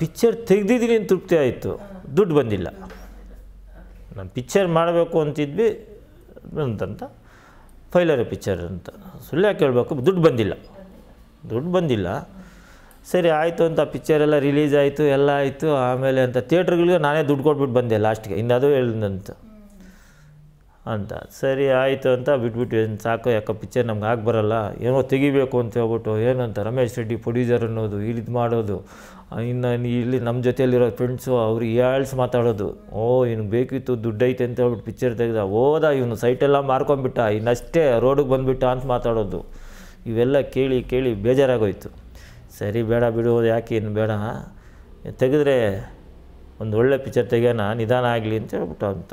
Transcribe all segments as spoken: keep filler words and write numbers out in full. picture ತೆಗೆದಿದ್ದೀನಿ ಅಂತ ತೃಪ್ತಿ ಆಯಿತು ದುಡ್ಡು ಬಂದಿಲ್ಲ ನಾನು picture ಮಾಡಬೇಕು ಅಂತಿದ್ವಿ ಅಂತಂತ ಫೈಲರ್ picture ಅಂತ ಸುಳ್ಳು ಯಾಕೆ ಹೇಳಬೇಕು ದುಡ್ಡು ಬಂದಿಲ್ಲ ದುಡ್ಡು ಬಂದಿಲ್ಲ ಸರಿ ಆಯಿತು ಅಂತ picture ಎಲ್ಲ ರಿಲೀಸ್ ಆಯಿತು ಎಲ್ಲ ಆಯಿತು ಆಮೇಲೆ ಅಂತ ಥಿಯೇಟರ್ ಗಳಿಗೆ ನಾನೇ ದುಡ್ಡು ಕೊಟ್ಬಿಟ್ಟು ಬಂದೆ ಲಾಸ್ಟ್ ಗೆ ಇನ್ನು ಅದು ಹೇಳಿದಂತ ಅಂತ ಸರಿ ಆಯಿತು ಅಂತ ಬಿಟ್ಬಿಟ್ಟು ಏನು ಸಾಕು ಯಾಕೆ ಪಿಕ್ಚರ್ ನಮ್ಗೆ ಆಗಿ ಬರಲ್ಲ ಏನೋ ತೆಗಿಬೇಕು ಅಂತ ಹೇಳ್ಬಿಟ್ಟು ಏನಂತ ರಮೇಶ್ ರೆಡ್ಡಿ ಪ್ರೊಡ್ಯೂಸರ್ ಅನ್ನೋದು ಇಳಿದು ಮಾಡೋದು ಇನ್ನು ಇಲ್ಲಿ ನಮ್ಮ ಜೊತೆಯಲ್ಲಿರೋ ಫ್ರೆಂಡ್ಸು ಅವ್ರು ಏಳ್ಸ್ ಮಾತಾಡೋದು ಓ ಇವ್ನಿಗೆ ಬೇಕಿತ್ತು ದುಡ್ಡೈತೆ ಅಂತ ಹೇಳ್ಬಿಟ್ಟು ಪಿಕ್ಚರ್ ತೆಗೆದ ಹೋದ ಇವನು ಸೈಟೆಲ್ಲ ಮಾರ್ಕೊಂಡ್ಬಿಟ್ಟ ಇನ್ನಷ್ಟೇ ರೋಡಿಗೆ ಬಂದುಬಿಟ್ಟ ಅಂತ ಮಾತಾಡೋದು ಇವೆಲ್ಲ ಕೇಳಿ ಕೇಳಿ ಬೇಜಾರಾಗೋಯ್ತು ಸರಿ ಬೇಡ ಬಿಡೋದು ಯಾಕೆ ಏನು ಬೇಡ ತೆಗೆದ್ರೆ ಒಂದು ಒಳ್ಳೆ ಪಿಕ್ಚರ್ ತೆಗಿಯೋಣ ನಿಧಾನ ಆಗಲಿ ಅಂತ ಹೇಳ್ಬಿಟ್ಟು ಅಂತ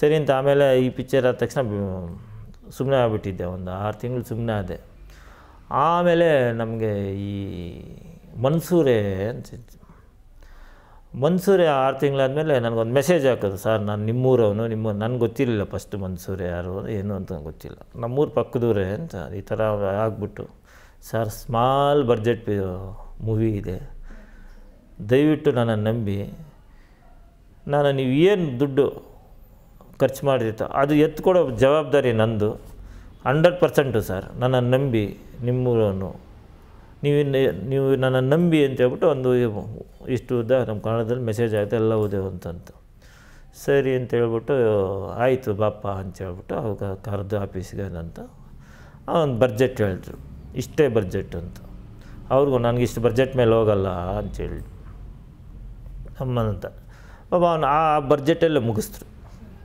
ಸರಿ ಅಂತ ಆಮೇಲೆ ಈ ಪಿಕ್ಚರ್ ಆದ ತಕ್ಷಣ ಸುಮ್ಮನೆ ಆಗಿಬಿಟ್ಟಿದ್ದೆ ಒಂದು ಆರು ತಿಂಗಳು ಸುಮ್ಮನೆ ಆದೆ ಆಮೇಲೆ ನಮಗೆ ಈ ಮನ್ಸೂರೆ ಅನಿಸಿತ್ತು ಮನ್ಸೂರೆ ಆರು ತಿಂಗಳಾದಮೇಲೆ ನನಗೊಂದು ಮೆಸೇಜ್ ಹಾಕೋದು ಸರ್ ನಾನು ನಿಮ್ಮೂರವನು ನಿಮ್ಮ ನನಗೆ ಗೊತ್ತಿರಲಿಲ್ಲ ಫಸ್ಟ್ ಮನ್ಸೂರೆ ಯಾರು ಏನು ಅಂತ ಗೊತ್ತಿಲ್ಲ ನಮ್ಮೂರು ಪಕ್ಕದೂರೇ ಅಂತ ಈ ಥರ ಆಗ್ಬಿಟ್ಟು ಸರ್ ಸ್ಮಾಲ್ ಬಡ್ಜೆಟ್ ಮೂವಿ ಇದೆ ದಯವಿಟ್ಟು ನನ್ನನ್ನು ನಂಬಿ ನಾನು ನೀವು ಏನು ದುಡ್ಡು ಖರ್ಚು ಮಾಡಿತ್ತು ಅದು ಎತ್ಕೊಡೋ ಜವಾಬ್ದಾರಿ ನಂದು ಹಂಡ್ರೆಡ್ ಪರ್ಸೆಂಟು ಸರ್ ನನ್ನನ್ನು ನಂಬಿ ನಿಮ್ಮೂರವನು ನೀವು ನೀವು ನನ್ನನ್ನು ನಂಬಿ ಅಂತ ಹೇಳ್ಬಿಟ್ಟು ಒಂದು ಇಷ್ಟು ಉದ್ದ ನಮ್ಮ ಕನ್ನಡದಲ್ಲಿ ಮೆಸೇಜ್ ಆಯಿತು ಎಲ್ಲ ಓದೇವು ಅಂತಂತು ಸರಿ ಅಂತ ಹೇಳ್ಬಿಟ್ಟು ಆಯಿತು ಬಾಪ್ಪ ಅಂತೇಳ್ಬಿಟ್ಟು ಅವಾಗ ಕರೆದು ಆಫೀಸ್ಗೆ ಅಂತ ಒಂದು ಬಡ್ಜೆಟ್ ಹೇಳಿದ್ರು ಇಷ್ಟೇ ಬಡ್ಜೆಟ್ ಅಂತ ಅವ್ರಿಗೂ ನನಗಿಷ್ಟು ಬಡ್ಜೆಟ್ ಮೇಲೆ ಹೋಗಲ್ಲ ಅಂತೇಳಿ ಅಮ್ಮನಂತ ಬಾಬಾ ಅವನು ಆ ಬಡ್ಜೆಟಲ್ಲೇ ಮುಗಿಸ್ರು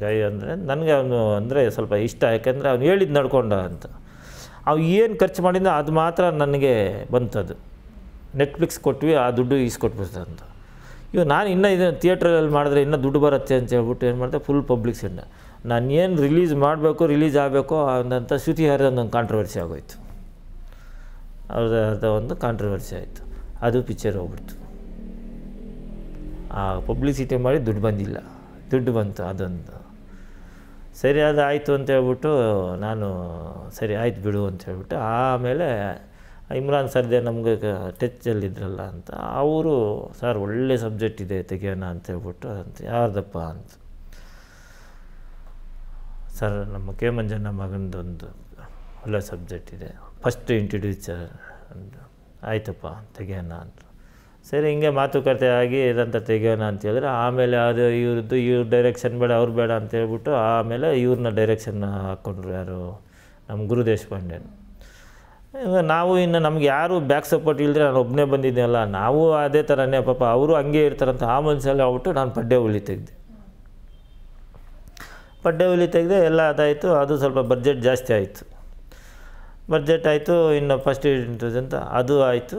ಗೈ ಅಂದರೆ ನನಗೆ ಅವನು ಅಂದರೆ ಸ್ವಲ್ಪ ಇಷ್ಟ ಯಾಕೆಂದರೆ ಅವ್ನು ಹೇಳಿದ್ದು ನಡ್ಕೊಂಡ ಅಂತ ಅವು ಏನು ಖರ್ಚು ಮಾಡಿದ ಅದು ಮಾತ್ರ ನನಗೆ ಬಂತದು ನೆಟ್ಫ್ಲಿಕ್ಸ್ ಕೊಟ್ವಿ ಆ ದುಡ್ಡು ಈಸ್ಕೊಟ್ಬಿಡ್ತದೆ ಅಂತ ಇವಾಗ ನಾನು ಇನ್ನೂ ಇದನ್ನು ಥಿಯೇಟ್ರಲ್ಲಿ ಮಾಡಿದ್ರೆ ಇನ್ನೂ ದುಡ್ಡು ಬರುತ್ತೆ ಅಂತ ಹೇಳ್ಬಿಟ್ಟು ಏನು ಮಾಡಿದೆ ಫುಲ್ ಪಬ್ಲಿಕ್ಸಿಂದ ನಾನು ಏನು ರಿಲೀಸ್ ಮಾಡಬೇಕು ರಿಲೀಸ್ ಆಗಬೇಕು ಅನ್ನೋಂಥ ಶ್ರುತಿ ಹರಿದೊಂದೊಂದು ಕಾಂಟ್ರವರ್ಸಿ ಆಗೋಯ್ತು ಅವ್ರದ್ದು ಒಂದು ಕಾಂಟ್ರವರ್ಸಿ ಆಯಿತು ಅದು ಪಿಕ್ಚರ್ ಹೋಗ್ಬಿಡ್ತು ಆ ಪಬ್ಲಿಸಿಟಿ ಮಾಡಿ ದುಡ್ಡು ಬಂದಿಲ್ಲ ದುಡ್ಡು ಬಂತು ಅದೊಂದು ಸರಿ ಅದು ಆಯಿತು ಅಂತ ಹೇಳ್ಬಿಟ್ಟು ನಾನು ಸರಿ ಆಯ್ತು ಬಿಡು ಅಂತ ಹೇಳ್ಬಿಟ್ಟು ಆಮೇಲೆ ಇಮ್ರಾನ್ ಸರ್ದೇ ನಮಗೆ ಟಚ್ಚಲ್ಲಿದ್ದರಲ್ಲ ಅಂತ ಅವರು ಸರ್ ಒಳ್ಳೆ ಸಬ್ಜೆಕ್ಟ್ ಇದೆ ತೆಗಿಯೋಣ ಅಂತ ಹೇಳ್ಬಿಟ್ಟು ಅಂತ ಯಾರ್ದಪ್ಪ ಅಂತ ಸರ್ ನಮ್ಮ ಕೆ ಮಂಜಣ್ಣ ಮಗನದೊಂದು ಒಳ್ಳೆ ಸಬ್ಜೆಕ್ಟ್ ಇದೆ ಫಸ್ಟ್ ಇಂಟ್ರೊಡ್ಯೂಸರ್ ಆಯ್ತಪ್ಪ ತೆಗಿಯೋಣ ಅಂತ ಸರಿ ಹಿಂಗೆ ಮಾತುಕತೆ ಆಗಿ ಇದಂತ ತೆಗಿಯೋಣ ಅಂತೇಳಿದ್ರೆ ಆಮೇಲೆ ಅದು ಇವ್ರದ್ದು ಇವ್ರ ಡೈರೆಕ್ಷನ್ ಬೇಡ ಅವ್ರು ಬೇಡ ಅಂತ ಹೇಳ್ಬಿಟ್ಟು ಆಮೇಲೆ ಇವ್ರನ್ನ ಡೈರೆಕ್ಷನ್ ಹಾಕ್ಕೊಂಡ್ರು ಯಾರು ನಮ್ಮ ಗುರು ದೇಶಪಾಂಡೆನ್ ನಾವು ಇನ್ನು ನಮ್ಗೆ ಯಾರು ಬ್ಯಾಕ್ ಸಪೋರ್ಟ್ ಇಲ್ಲದೆ ನಾನು ಒಬ್ಬನೇ ಬಂದಿದ್ದೆನಲ್ಲ ನಾವು ಅದೇ ಥರನೇ ಪಾಪ ಅವರು ಹಂಗೆ ಇರ್ತಾರಂತ ಆ ಮನಸ್ಸಲ್ಲಿ ಆಗ್ಬಿಟ್ಟು ನಾನು ಪಡ್ಡೆ ಹುಲಿ ತೆಗೆದೆ ಪಡ್ಡೆ ಹುಲಿ ತೆಗೆದೆ ಎಲ್ಲ ಅದಾಯಿತು ಅದು ಸ್ವಲ್ಪ ಬಡ್ಜೆಟ್ ಜಾಸ್ತಿ ಆಯಿತು ಬಡ್ಜೆಟ್ ಆಯಿತು ಇನ್ನು ಫಸ್ಟ್ ಇಂಟ್ರೂಸ್ ಅಂತ ಅದು ಆಯಿತು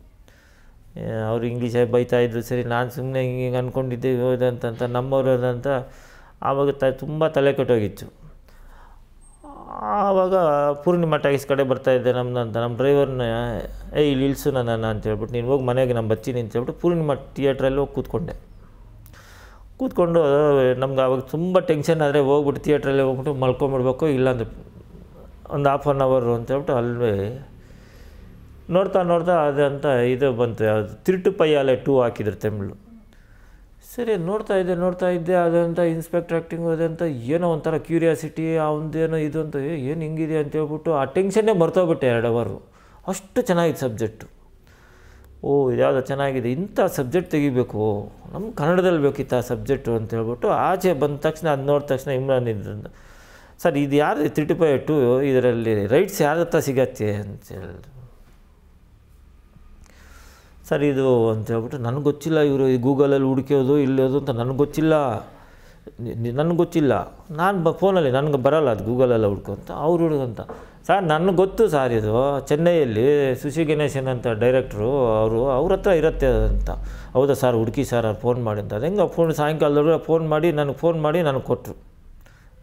ಅವರು ಇಂಗ್ಲೀಷಾಗಿ ಬೈತಾಯಿದ್ರು ಸರಿ ನಾನು ಸುಮ್ಮನೆ ಹಿಂಗೆ ಹಿಂಗೆ ಅಂದ್ಕೊಂಡಿದ್ದೆ ಹೋದಂತಂತ ನಮ್ಮವ್ರದಂತ ಆವಾಗ ತ ತುಂಬ ತಲೆ ಕೆಟ್ಟೋಗಿತ್ತು ಆವಾಗ ಪೂರ್ಣಿಮಾ ಟ್ಯಾಕ್ಸ್ ಕಡೆ ಬರ್ತಾಯಿದ್ದೆ ನಮ್ಮದಂತ ನಮ್ಮ ಡ್ರೈವರ್ನ ಏ ಇಲ್ಲಿ ಇಳಿಸು ನನ್ನ ಅಂತ ಹೇಳ್ಬಿಟ್ಟು ನೀನು ಹೋಗಿ ಮನೆಗೆ ನಾನು ಬರ್ತೀನಿ ಅಂತ ಹೇಳ್ಬಿಟ್ಟು ಪೂರ್ಣಿಮಾ ಥಿಯೇಟ್ರಲ್ಲಿ ಹೋಗಿ ಕೂತ್ಕೊಂಡೆ ಕೂತ್ಕೊಂಡು ನಮ್ಗೆ ಆವಾಗ ತುಂಬ ಟೆನ್ಷನ್ ಆದರೆ ಹೋಗ್ಬಿಟ್ಟು ಥಿಯೇಟ್ರಲ್ಲಿ ಹೋಗ್ಬಿಟ್ಟು ಮಲ್ಕೊಂಡ್ಬಿಡ್ಬೇಕು ಇಲ್ಲಾಂದ್ರೆ ಒಂದು ಹಾಫ್ ಆನ್ ಅವರು ಅಂತೇಳ್ಬಿಟ್ಟು ಅಲ್ಲೇ ನೋಡ್ತಾ ನೋಡ್ತಾ ಅದಂತ ಇದು ಬಂತು ಯಾವುದು ತಿರುಟು ಪೈಯಾಲೆ ಟೂ ಹಾಕಿದ್ರು ತಮಿಳು ಸರಿ ನೋಡ್ತಾ ಇದ್ದೆ ನೋಡ್ತಾ ಇದ್ದೆ ಅದಂತ ಇನ್ಸ್ಪೆಕ್ಟರ್ ಆ್ಯಕ್ಟಿಂಗ್ ಅದಂತ ಏನೋ ಒಂಥರ ಕ್ಯೂರಿಯಾಸಿಟಿ ಅವನದೇನೋ ಇದು ಅಂತ ಏನು ಹಿಂಗಿದೆ ಅಂತೇಳ್ಬಿಟ್ಟು ಆ ಟೆನ್ಷನ್ನೇ ಮರ್ತೋಗ್ಬಿಟ್ಟೆ ಎರಡು ಅವರು ಅಷ್ಟು ಚೆನ್ನಾಗಿತ್ತು subject Oh, that's a nice subject. I'm Canada subject to Ache Bantaxna, North Taxna, Imran. Sir, the other three to pay two either rights are the Sigate. Sir, and Nangochilla, you Google Ludkio, Illo, Nangochilla, Nangochilla, Nan Baponal, Nanga Barala, Google Ludkanta, Aurudanta. Sir, Nan got to Sarido, Chennai, Sushi Ganeshan and the director, Aurata Iratanta, Auda Sar Udki Sara, Pon Madinta, then upon Sankalura, Pon Madin and Pon Madin and Kotu.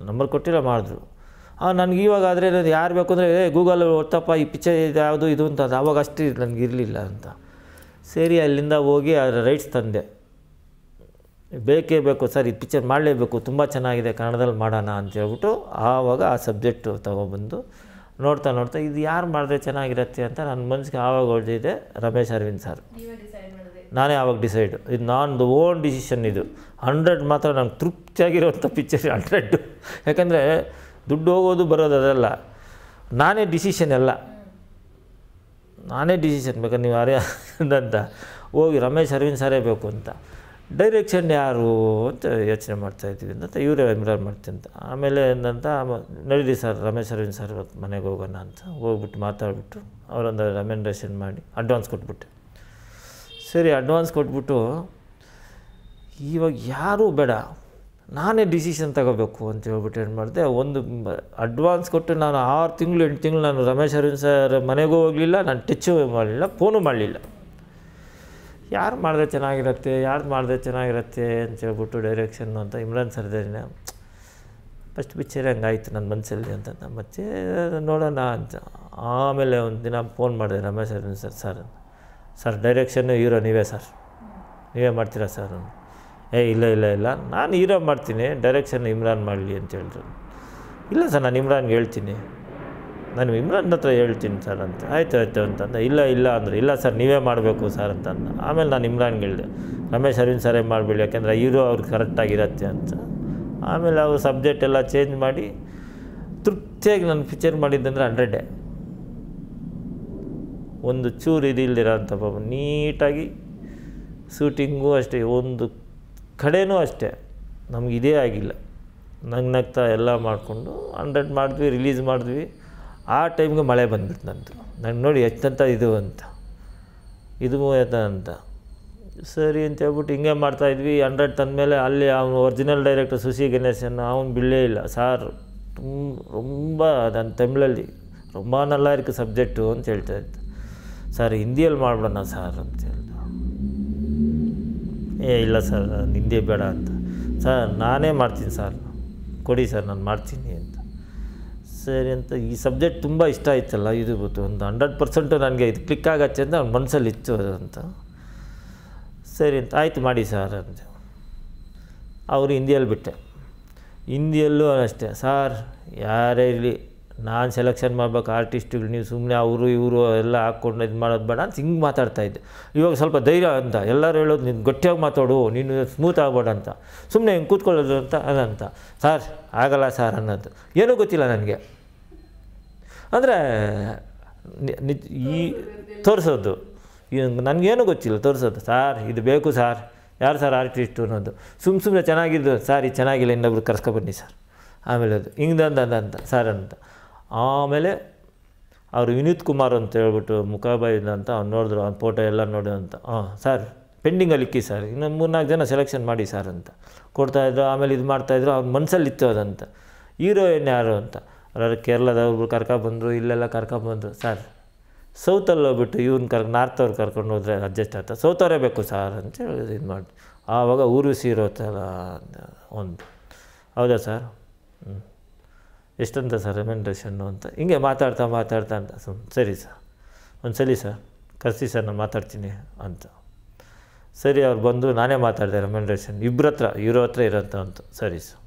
Number Kotila Mardru. And Nangiva Gadre, the Arbacon, Google, Otapa, Picha, Ado Idunta, Avagasti, and Girli Lanta. Seria Linda Vogi are right stand. Beke Becosari, Pitcher Male Beco, Tumbachana, the Canadal Madana and Javuto, Avaga, subject of Tavabundu, North and North, the arm Martha Chana Gratianta, and Munska Avagode, Ramesh Arvind sir. Nane Avag decide. It non the one decision either. Hundred Mathan and Trupchagir of the picture and try to. I can Dudogo the Baradella. Nane decision ella. Nane decision Becanivaria Danta. Oh, Ramesh Arvind Sare Becunta. Direction Yaru, Yachamatai, the Ura Emperor Martin. Amele and Danta, Nedis are Ramesh Arvind Sare of Manego Gananta. Woe but Matha or on the Ramendation Madi. Advance could put. Seri advance ಕೊಟ್ಬಿಟ್ಟು ಇವಾಗ ಯಾರು ಬೇಡ ನಾನೇ decision ತಗೋಬೇಕು ಅಂತ ಹೇಳಿಬಿಟ್ಟು ಏನು ಮಾಡ್ದೆ ಒಂದು ಅಡ್ವಾನ್ಸ್ ಕೊಟ್ಟು ನಾನು ಆರು ತಿಂಗಳು ಎಂಟು ತಿಂಗಳು ನಾನು ರಮೇಶ್ ಅರವಿಂದ್ ಸರ್ ಮನೆಗೂ ಹೋಗಲಿಲ್ಲ ನಾನು ಟಚ್ ಮಾಡಲಿಲ್ಲ ಫೋನು ಮಾಡಲಿಲ್ಲ ಯಾರು ಮಾಡಿದ್ರೆ ಚೆನ್ನಾಗಿರುತ್ತೆ ಯಾರು ಮಾಡಿದ್ರೆ ಚೆನ್ನಾಗಿರುತ್ತೆ ಅಂತ ಹೇಳಿಬಿಟ್ಟು ಡೈರೆಕ್ಷನ್ ಅಂತ ಇಮ್ರಾನ್ ಸರ್ ದೇರಿನ ಫಸ್ಟ್ ಪಿಕ್ಚರ್ ಹಂಗಾಯ್ತು ನನ್ನ ಮನಸ್ಸಲ್ಲಿ ಅಂತ ಮತ್ತೆ ನೋಡೋಣ ಅಂತ ಆಮೇಲೆ ಒಂದು ದಿನ ಫೋನ್ ಮಾಡಿದೆ Ramesh Aravind sir sir Sir, direction is Euro Nive, sir. Nive Martira, sir. Hey, illa, illa, illa. Nan Euro Martine, direction Imran Marlian children. Illa, sir, Imran Yeltine. Nan Imran not Yeltin, sir. I turned illa, illa, and illa, sir, Nive Marbeco, sir. Amel and Imran Gild. Ramesh Arvind Sare Marbelia can Euro or Karatagiratian. Amel, our subject ella change muddy. Take and picture muddy than one hundred. ಒಂದು ಚೂರು ಇದಿಲ್ಲ ಅಂತ ಪಾಪ ನೀಟಾಗಿ shooting ಅಷ್ಟೇ ಒಂದು ಕಡೆನೂ ಅಷ್ಟೇ ನಮಗೆ ಇದೇ ಆಗಿಲ್ಲ ನಗ್ನಗ್ತಾ ಎಲ್ಲ ಮಾಡಿಕೊಂಡು ಹಂಡ್ರೆಡ್ ಮಾಡಿದ್ವಿ ರಿಲೀಸ್ ಮಾಡಿದ್ವಿ ಆ ಟೈಮ್ಗೆ ಮಳೆ ಬಂದ್ಬಿಟ್ಟು ನಂದು ನನಗೆ ನೋಡಿ ಎಷ್ಟಂತ ಇದು ಅಂತ ಇದು ಮೂವತ್ತ ಅಂತ ಸರಿ ಅಂತ ಹೇಳ್ಬಿಟ್ಟು ಹಿಂಗೆ ಮಾಡ್ತಾಯಿದ್ವಿ ಹಂಡ್ರೆಡ್ ತಂದಮೇಲೆ ಅಲ್ಲಿ ಅವನು ಒರಿಜಿನಲ್ ಡೈರೆಕ್ಟರ್ ಸುಶಿ ಗಣೇಶನ್ ಅವನು ಬಿಡಲೇ ಇಲ್ಲ ಸಾರ್ ತುಂಬ ನನ್ನ ತಮಿಳಲ್ಲಿ ತುಂಬ ನಲ್ಲ ಇರಕ್ಕೆ ಸಬ್ಜೆಕ್ಟು ಅಂತ ಹೇಳ್ತಾ ಇದ್ದೆ Sir, India will not be able sir. India will Sir, I am Martin, sir. Kodi, sir, I am Martin. Sir, this subject is very strong. one hundred percent click on it. Sir, I am Martin, sir. They are India. India will be Sir, who ನಾನು selection ಮಾಡಬೇಕು ಆರ್ಟಿಸ್ಟ್ಗಳು ನೀವು ಸುಮ್ಮನೆ ಅವರು ಇವರು ಎಲ್ಲ ಹಾಕೊಂಡು ಇದು ಮಾಡೋದು ಬೇಡ ಅಂತ ಹಿಂಗೆ ಮಾತಾಡ್ತಾ ಇದ್ದೆ ಇವಾಗ ಸ್ವಲ್ಪ ಧೈರ್ಯ ಅಂತ ಎಲ್ಲರೂ ಹೇಳೋದು ನೀನು ಗಟ್ಟಿಯಾಗಿ ಮಾತಾಡು ನೀನು ಸ್ಮೂತ್ ಆಗಬೇಡ ಅಂತ ಸುಮ್ಮನೆ ಹಿಂಗೆ ಕೂತ್ಕೊಳ್ಳೋದು ಅಂತ ಅದಂತ ಸರ್ ಆಗಲ್ಲ ಸರ್ ಅನ್ನೋದು ಏನೂ ಗೊತ್ತಿಲ್ಲ ನನಗೆ ಅಂದರೆ ಈ ತೋರಿಸೋದು ನನಗೇನು ಗೊತ್ತಿಲ್ಲ ತೋರಿಸೋದು ಸರ್ ಇದು ಬೇಕು ಸರ್ ಯಾರು ಸರ್ ಆರ್ಟಿಸ್ಟು ಅನ್ನೋದು ಸುಮ್ಮ ಸುಮ್ಮನೆ ಚೆನ್ನಾಗಿದ್ದು ಸರ್ ಇದು ಚೆನ್ನಾಗಿಲ್ಲ ಇನ್ನೊಬ್ರು ಕರ್ಸ್ಕೊಬನ್ನಿ ಸರ್ ಆಮೇಲೆ ಅದು ಹಿಂಗಂತ ಸರ್ ಅಂತ ಆಮೇಲೆ ಅವರು ವಿನೀತ್ ಕುಮಾರ್ ಅಂತ ಹೇಳ್ಬಿಟ್ಟು ಮುಖಾಬಾ ಇದ್ದಂತ ಅವ್ನು ನೋಡಿದ್ರು ಅವ್ನ ಫೋಟೋ ಎಲ್ಲ ನೋಡಿದಂತ ಹಾಂ ಸರ್ ಪೆಂಡಿಂಗಲ್ಲಿ ಇಕ್ಕಿ ಸರ್ ಇನ್ನೊಂದು ಮೂರ್ನಾಲ್ಕು ಜನ ಸೆಲೆಕ್ಷನ್ ಮಾಡಿ ಸರ್ ಅಂತ ಕೊಡ್ತಾಯಿದ್ರು ಆಮೇಲೆ ಇದು ಮಾಡ್ತಾಯಿದ್ರು ಅವ್ನ ಮನಸ್ಸಲ್ಲಿ ಇತ್ತು ಅದಂತ ಹೀರೋಯಿನ್ ಯಾರು ಅಂತ ಅವರು ಕೇರಳದವ್ರು ಕರ್ಕೊಬಂದರು ಇಲ್ಲೆಲ್ಲ ಕರ್ಕೊಬಂದರು ಸರ್ ಸೌತಲ್ಲಿ ಹೋಗ್ಬಿಟ್ಟು ಇವ್ನ ಕರ್ಕ ನಾರ್ತ್ ಅವ್ರು ಕರ್ಕೊಂಡು ಹೋದರೆ ಅಡ್ಜಸ್ಟ್ ಆಗ್ತಾ ಸೌತ್ ಅವರೇ ಬೇಕು ಸರ್ ಅಂತೇಳಿ ಇದು ಮಾಡಿ ಆವಾಗ ಊರ್ವಿಸಿ ಇರೋ ಥರ ಒಂದು ಹೌದಾ ಸರ್ ಹ್ಞೂ ಎಷ್ಟಂತ ಸರ್ ರೆಮೆಂಡೇಷನ್ನು ಅಂತ ಹಿಂಗೆ ಮಾತಾಡ್ತಾ ಮಾತಾಡ್ತಾ ಅಂತ ಸುಮ್ ಸರಿ ಸರ್ ಒಂದು ಸರಿ ಸರ್ ಕರ್ಸಿ ಸರ್ ನಾನು ಮಾತಾಡ್ತೀನಿ ಅಂತ ಸರಿ ಅವ್ರು ಬಂದು ನಾನೇ ಮಾತಾಡಿದೆ ರೆಮೆಂಡೇಷನ್ ಇಬ್ಬರ ಹತ್ರ ಇರೋ ಹತ್ರ ಇರೋಂಥ ಅಂತ ಸರಿ ಸರ್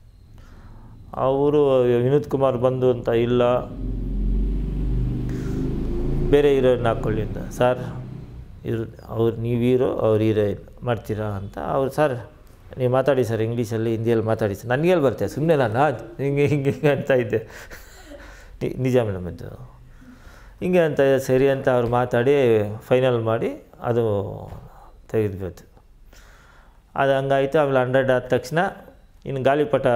ಅವರು ವಿನೋದ್ ಕುಮಾರ್ ಬಂದು ಅಂತ ಇಲ್ಲ ಬೇರೆ ಹೀರೋಯಿನ್ ಹಾಕ್ಕೊಳ್ಳಿ ಅಂತ ಸರ್ ಇರು ಅವ್ರು ನೀವು ಹೀರೋ ಅವ್ರು ಹೀರೋಯಿನ್ ಮಾಡ್ತೀರಾ ಅಂತ ಅವ್ರು ಸರ್ ನೀವು ಮಾತಾಡಿ ಸರ್ ಇಂಗ್ಲೀಷಲ್ಲಿ ಹಿಂದಿಯಲ್ಲಿ ಮಾತಾಡಿ ಸರ್ ನನಗೇಲ್ಲಿ ಬರ್ತೇವೆ ಸುಮ್ಮನೆ ನಾನು ಹಿಂಗೆ ಹಿಂಗೆ ಹಿಂಗೆ ಅಂತ ಇದ್ದೆ ನಿಜ ಮೇಡಮ್ ಇದು ಹಿಂಗೆ ಅಂತ ಸರಿ ಅಂತ ಅವ್ರು ಮಾತಾಡಿ ಫೈನಲ್ ಮಾಡಿ ಅದು ತೆಗೆದ್ಬಿಟ್ಟು ಅದು ಹಂಗಾಯಿತು. ಆಮೇಲೆ ಹಂಡ್ರೆಡ್ ಆದ ತಕ್ಷಣ ಇನ್ನು ಗಾಳಿಪಟ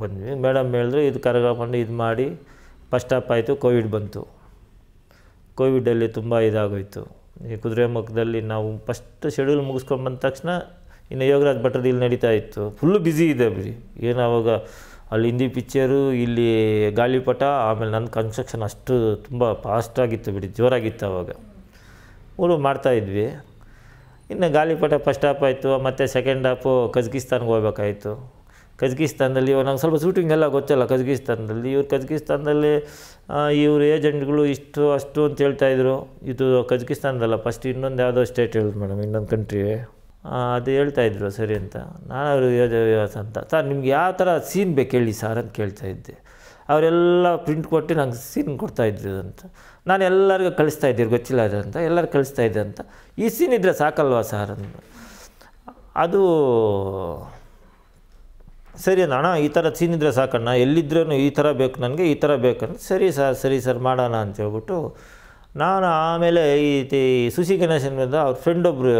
ಬಂದ್ವಿ. ಮೇಡಮ್ ಹೇಳಿದ್ರು ಇದು ಕರ್ಕೊಂಡು ಇದು ಮಾಡಿ ಫಸ್ಟ್ ಸ್ಟಾಪ್ ಆಯಿತು. ಕೋವಿಡ್ ಬಂತು. ಕೋವಿಡಲ್ಲಿ ತುಂಬ ಇದಾಗೋಯಿತು. ಈ ಕುದುರೆಮುಖದಲ್ಲಿ ನಾವು ಫಸ್ಟ್ ಶೆಡ್ಯೂಲ್ ಮುಗಿಸ್ಕೊಂಡು ಬಂದ ತಕ್ಷಣ ಇನ್ನು ಯೋಗರಾಜ್ ಭಟ್ರದ್ದು ಇಲ್ಲಿ ನಡೀತಾ ಇತ್ತು. ಫುಲ್ಲು ಬ್ಯುಸಿ ಇದೆ ಬಿಡಿ. ಏನು ಆವಾಗ ಅಲ್ಲಿ ಹಿಂದಿ ಪಿಕ್ಚರು, ಇಲ್ಲಿ ಗಾಳಿಪಟ, ಆಮೇಲೆ ನನ್ನ ಕನ್ಸ್ಟ್ರಕ್ಷನ್ ಅಷ್ಟು ತುಂಬ ಫಾಸ್ಟಾಗಿತ್ತು ಬಿಡಿ, ಜೋರಾಗಿತ್ತು ಆವಾಗ. ಊರು ಮಾಡ್ತಾಯಿದ್ವಿ. ಇನ್ನು ಗಾಳಿಪಟ ಫಸ್ಟ್ ಹಾಫ್ ಆಯಿತು. ಮತ್ತು ಸೆಕೆಂಡ್ ಹಾಫು ಕಜಕಿಸ್ತಾನ್ಗೆ ಹೋಗ್ಬೇಕಾಯಿತು. ಕಜಕಿಸ್ತಾನದಲ್ಲಿ ಇವಾಗ ನಂಗೆ ಸ್ವಲ್ಪ ಶೂಟಿಂಗ್ ಎಲ್ಲ ಗೊತ್ತಲ್ಲ ಕಜಕಿಸ್ತಾನದಲ್ಲಿ. ಇವ್ರು ಕಜಕಿಸ್ತಾನದಲ್ಲಿ ಇವ್ರ ಏಜೆಂಟ್ಗಳು ಇಷ್ಟು ಅಷ್ಟು ಅಂತ ಹೇಳ್ತಾಯಿದ್ರು. ಇದು ಕಜಕಿಸ್ತಾನದಲ್ಲ, ಫಸ್ಟ್ ಇನ್ನೊಂದು ಯಾವುದೋ ಸ್ಟೇಟ್ ಹೇಳಿದ್ರು ಮೇಡಮ್, ಇನ್ನೊಂದು ಕಂಟ್ರಿ ಅದು ಹೇಳ್ತಾಯಿದ್ರು. ಸರಿ ಅಂತ ನಾನು ಅವರು ಅಂತ, ಸರ್ ನಿಮ್ಗೆ ಯಾವ ಥರ ಸೀನ್ ಬೇಕು ಹೇಳಿ ಸರ್ ಅಂತ ಕೇಳ್ತಾಯಿದ್ದೆ. ಅವರೆಲ್ಲ ಪ್ರಿಂಟ್ ಕೊಟ್ಟು ನಂಗೆ ಸೀನ್ ಕೊಡ್ತಾಯಿದ್ರು ಅಂತ. ನಾನು ಎಲ್ಲರಿಗೂ ಕಳಿಸ್ತಾಯಿದ್ದೀರಿ ಗೊತ್ತಿಲ್ಲ ಅಂತ, ಎಲ್ಲರೂ ಕಳಿಸ್ತಾಯಿದ್ದೆ ಅಂತ. ಈ ಸೀನ್ ಇದ್ದರೆ ಸಾಕಲ್ವಾ ಸರ್ ಅಂತ. ಅದು ಸರಿ ಅಣ್ಣ, ಈ ಥರ ಸೀನ್ ಇದ್ದರೆ ಸಾಕಣ್ಣ, ಎಲ್ಲಿದ್ರೂ ಈ ಥರ ಬೇಕು ನನಗೆ, ಈ ಥರ ಬೇಕಂತ. ಸರಿ ಸರ್, ಸರಿ ಸರ್ ಮಾಡೋಣ ಅಂತ ಹೇಳ್ಬಿಟ್ಟು ನಾನು ಆಮೇಲೆ ಈ ಸುಶಿ ಗಣೇಶನ್ ಬಂದ ಅವ್ರ ಫ್ರೆಂಡ್ ಒಬ್ಬರು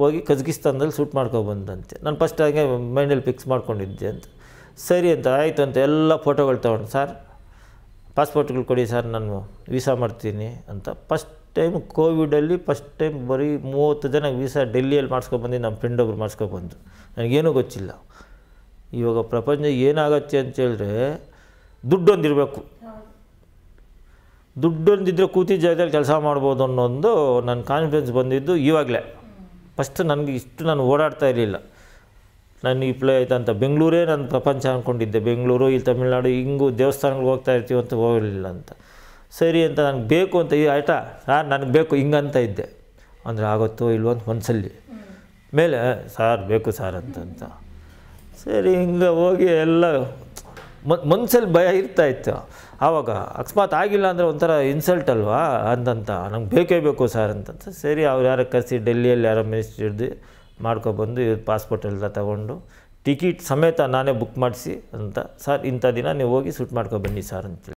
ಹೋಗಿ ಕಜಕಿಸ್ತಾನದಲ್ಲಿ ಶೂಟ್ ಮಾಡ್ಕೊಬಂದಂತೆ. ನಾನು ಫಸ್ಟ್ ಹಾಗೆ ಮೈಂಡಲ್ಲಿ ಫಿಕ್ಸ್ ಮಾಡ್ಕೊಂಡಿದ್ದೆ ಅಂತ. ಸರಿ ಅಂತ ಆಯಿತು ಅಂತ ಎಲ್ಲ ಫೋಟೋಗಳು ತೊಗೊಂಡು, ಸರ್ ಪಾಸ್ಪೋರ್ಟ್ಗಳು ಕೊಡಿ ಸರ್, ನಾನು ವೀಸಾ ಮಾಡ್ತೀನಿ ಅಂತ. ಫಸ್ಟ್ ಟೈಮ್ ಕೋವಿಡಲ್ಲಿ ಫಸ್ಟ್ ಟೈಮ್ ಬರೀ ಮೂವತ್ತು ಜನ ವೀಸಾ ಡೆಲ್ಲಿಯಲ್ಲಿ ಮಾಡಿಸ್ಕೊಬಂದು ನಮ್ಮ ಫ್ರೆಂಡ್ ಒಬ್ರು ಮಾಡಿಸ್ಕೊಬಂದು. ನನಗೇನೂ ಗೊತ್ತಿಲ್ಲ. ಇವಾಗ ಪ್ರಪಂಚ ಏನಾಗತ್ತೆ ಅಂತೇಳಿದ್ರೆ ದುಡ್ಡೊಂದಿರಬೇಕು. ದುಡ್ಡೊಂದಿದ್ದರೆ ಕೂತಿ ಜಾಗದಲ್ಲಿ ಕೆಲಸ ಮಾಡ್ಬೋದು ಅನ್ನೋದು ನನ್ನ ಕಾನ್ಫಿಡೆನ್ಸ್ ಬಂದಿದ್ದು ಇವಾಗಲೇ. ಫಸ್ಟ್ ನನಗೆ ಇಷ್ಟು ನಾನು ಓಡಾಡ್ತಾ ಇರಲಿಲ್ಲ. ನಾನು ಈ ಪ್ಲೇ ಆಯ್ತು ಅಂತ ಬೆಂಗಳೂರೇ ನನ್ನ ಪ್ರಪಂಚ ಅಂದ್ಕೊಂಡಿದ್ದೆ. ಬೆಂಗಳೂರು, ಇಲ್ಲಿ ತಮಿಳ್ನಾಡು, ಹಿಂಗೂ ದೇವಸ್ಥಾನಗಳಿಗೆ ಹೋಗ್ತಾ ಇರ್ತೀವಿ ಅಂತ ಹೋಗಲಿಲ್ಲ ಅಂತ. ಸರಿ ಅಂತ ನನಗೆ ಬೇಕು ಅಂತ ಈ ಆಯಿತಾ ಸರ್ ನನಗೆ ಬೇಕು ಹಿಂಗಂತ ಇದ್ದೆ. ಅಂದರೆ ಆಗುತ್ತೋ ಇಲ್ವೋ ಅಂತ ಒಂದ್ಸಲಿ ಮೇಲೆ ಸಾರ್ ಬೇಕು ಸಾರ್ ಅಂತಂತ. ಸರಿ ಹಿಂಗೆ ಹೋಗಿ ಎಲ್ಲ ಮನ್ಸಲ್ಲಿ ಭಯ ಇರ್ತಾಯಿತ್ತು ಆವಾಗ. ಅಕಸ್ಮಾತ್ ಆಗಿಲ್ಲ ಅಂದರೆ ಒಂಥರ ಇನ್ಸಲ್ಟ್ ಅಲ್ವಾ ಅಂತಂತ ನಂಗೆ ಬೇಕೇ ಬೇಕು ಸರ್ ಅಂತಂತ. ಸರಿ ಅವ್ರು ಯಾರೋ ಕರೆಸಿ ಡೆಲ್ಲಿಯಲ್ಲಿ ಯಾರೋ ಮಿನಿಸ್ಟ್ರಿ ಹಿಡ್ದು ಮಾಡ್ಕೊಬಂದು ಇವ್ರ ಪಾಸ್ಪೋರ್ಟ್ ಎಲ್ಲ ತಗೊಂಡು ಟಿಕೆಟ್ ಸಮೇತ ನಾನೇ ಬುಕ್ ಮಾಡಿಸಿ ಅಂತ, ಸರ್ ಇಂಥ ದಿನ ನೀವು ಹೋಗಿ ಶೂಟ್ ಮಾಡ್ಕೊಬನ್ನಿ ಸರ್ ಅಂತೇಳಿ.